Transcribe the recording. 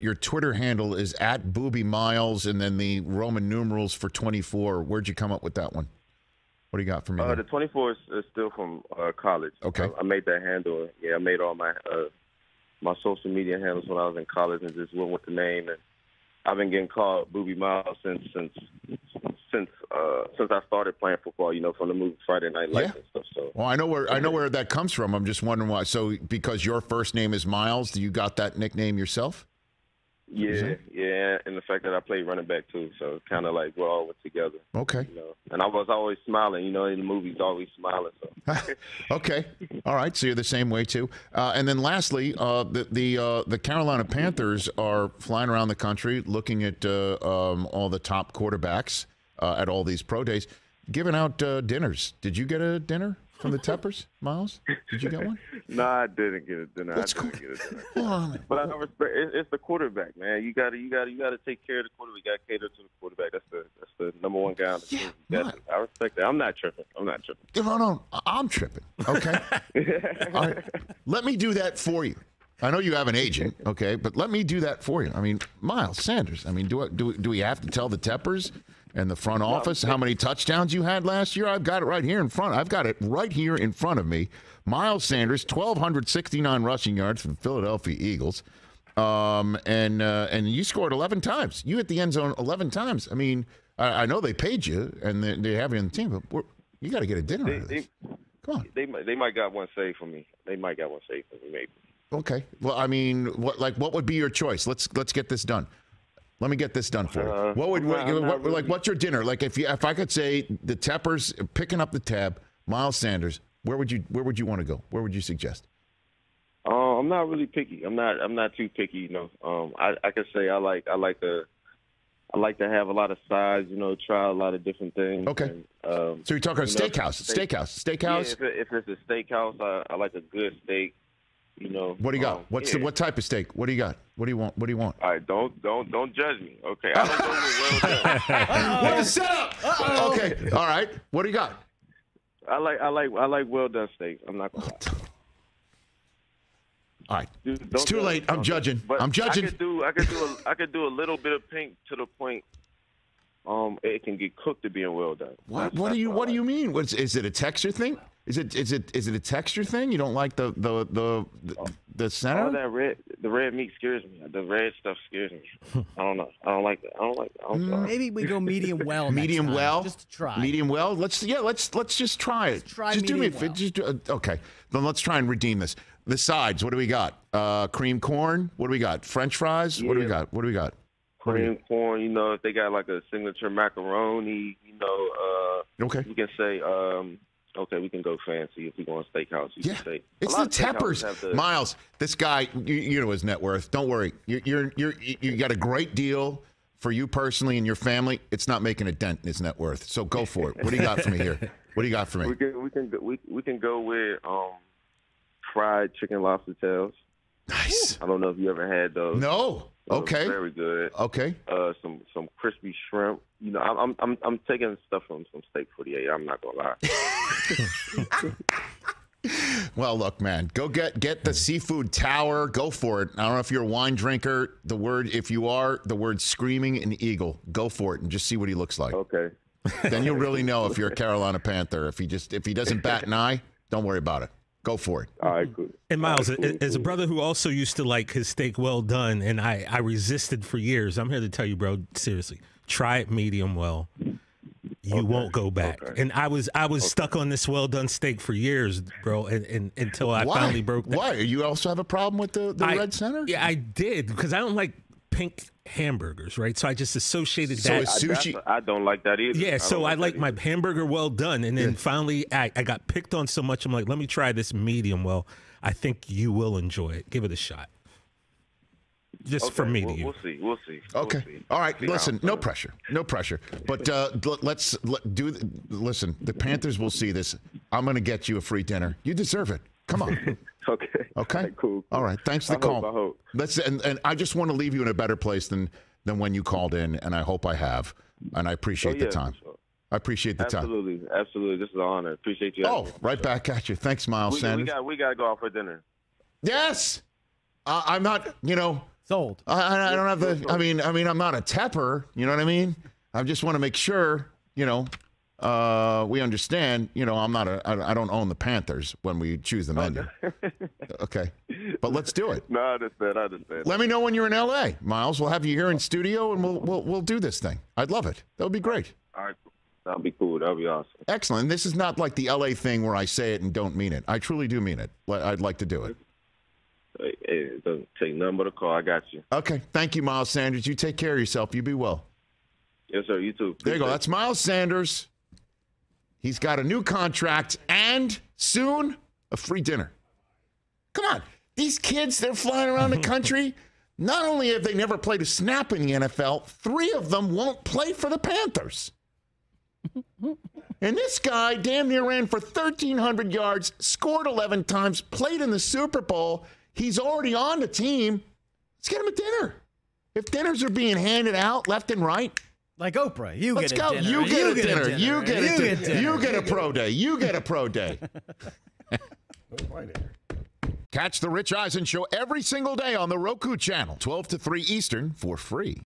Your Twitter handle is at Booby Miles, and then the Roman numerals for 24. Where'd you come up with that one? What do you got for me? The 24 is still from college. Okay, I made that handle. Yeah, I made all my my social media handles when I was in college, and just went with the name. And I've been getting called Booby Miles since I started playing football. You know, from the movie Friday Night Lights and stuff. So, well, I know where that comes from. I'm just wondering why. So, because your first name is Miles, you got that nickname yourself? Yeah, yeah, and the fact that I played running back too, so kind of like we're all together. Okay. You know? And I was always smiling, you know, in the movies, always smiling. So. Okay, all right. So you're the same way too. And then lastly, the Carolina Panthers are flying around the country looking at all the top quarterbacks at all these pro days, giving out dinners. Did you get a dinner from the Teppers, Miles? Did you get one? No, I didn't get a dinner. But I respect. It's the quarterback, man. You gotta take care of the quarterback. You gotta cater to the quarterback. That's the number one guy on the team. I respect that. I'm not tripping. No, I'm tripping. Okay. All right. Let me do that for you. I know you have an agent, okay, but let me do that for you. I mean, Miles Sanders. I mean, do we have to tell the Teppers and the front office how many touchdowns you had last year? I've got it right here in front. I've got it right here in front of me. Miles Sanders, 1,269 rushing yards from the Philadelphia Eagles, and you scored 11 times. You hit the end zone 11 times. I mean, I know they paid you and they have you on the team, but you got to get a dinner out of this. Come on. They might got one save for me. They might got one save for me, maybe. Okay. Well, I mean, what would be your choice? Let's get this done. Let me get this done for you. What's your dinner? Like, if I could say the Teppers picking up the tab, Miles Sanders, where would you want to go? Where would you suggest? I'm not really picky. I'm not too picky. You know, I could say I like to have a lot of sides. You know, try a lot of different things. Okay. And, so you're talking steakhouse. Yeah, if it's a steakhouse, I like a good steak. You know, what do you got? What type of steak? What do you got? What do you want? What do you want? All right, don't judge me. Okay, I don't know well done. What a setup! Uh-oh. Okay, all right. What do you got? I like well done steaks. I'm not gonna lie. All right, dude, it's too late. I'm judging. I'm judging. I could do a little bit of pink to the point. It can get cooked to being well done. What do you mean? Is it a texture thing? Is it a texture thing? You don't like the center? Oh, the red meat scares me. The red stuff scares me. I don't know. I don't like that. Maybe we go medium well. Medium well. Just to try. Medium well. Let's just try it. Okay. Then let's try and redeem this. The sides. What do we got? Cream corn. What do we got? French fries. Yeah. What do we got? Cream corn, you know, if they got like a signature macaroni, you know, okay. You can say, okay, we can go fancy if we go on steakhouse. You can say, it's the Teppers. Miles, this guy, you know his net worth. Don't worry, you got a great deal for you personally and your family. It's not making a dent in his net worth. So go for it. What do you got for me here? What do you got for me? We can go with fried chicken lobster tails. Nice. I don't know if you ever had those. No. Okay. Very good. Okay. Some crispy shrimp. You know, I'm taking stuff from some Steak 48. I'm not gonna lie. Well, look, man, go get the seafood tower. Go for it. I don't know if you're a wine drinker. If you are, the word "Screaming an Eagle." Go for it and just see what he looks like. Okay. Then you'll really know if you're a Carolina Panther. If he doesn't bat an eye, don't worry about it. Go for it. All right, good. And Miles, as a brother who also used to like his steak well done, and I resisted for years, I'm here to tell you, bro, seriously, try it medium well. You won't go back. Okay. And I was stuck on this well done steak for years, bro, and until I finally broke down. Why? You also have a problem with the red center? Yeah, I did, because I don't like pink hamburgers, right? So I just associated that. So sushi. I don't like that either. Yeah, so I like my hamburger well done, and then finally I got picked on so much. I'm like, let me try this medium well. I think you will enjoy it. Give it a shot. Just for me to you. We'll see. Okay. All right. Listen, no pressure. No pressure. But listen, the Panthers will see this. I'm going to get you a free dinner. You deserve it. Come on. Okay. Cool. All right. Thanks for the call. I hope. And I just want to leave you in a better place than when you called in, and I hope I have. And I appreciate the time. Sure. I appreciate the time. Absolutely. This is an honor. Appreciate you. Right back at you. Thanks, Miles Sanders. We got to go out for dinner. Yes. I'm not, you know, Sold. I don't have the. I mean, I'm not a Tepper. You know what I mean? I just want to make sure, you know, we understand. You know, I'm not a. I don't own the Panthers when we choose the menu. Okay, but let's do it. No, I understand. Let me know when you're in L.A., Miles. We'll have you here in studio, and we'll do this thing. I'd love it. That would be great. All right. That'll be cool. That'll be awesome. Excellent. This is not like the L.A. thing where I say it and don't mean it. I truly do mean it. I'd like to do it. Hey, it doesn't take nothing but a call. I got you. Okay. Thank you, Miles Sanders. You take care of yourself. You be well. Yes, sir. You too. There you go. That's Miles Sanders. He's got a new contract and soon a free dinner. Come on. These kids, they're flying around the country. Not only have they never played a snap in the NFL, 3 of them won't play for the Panthers. And this guy damn near ran for 1,300 yards, scored 11 times, played in the Super Bowl. He's already on the team. Let's get him a dinner. If dinners are being handed out left and right. Like Oprah, let's go. You get a dinner. You get a dinner. You get a pro day. You get a pro day. Catch The Rich Eisen Show every single day on the Roku Channel, 12 to 3 Eastern for free.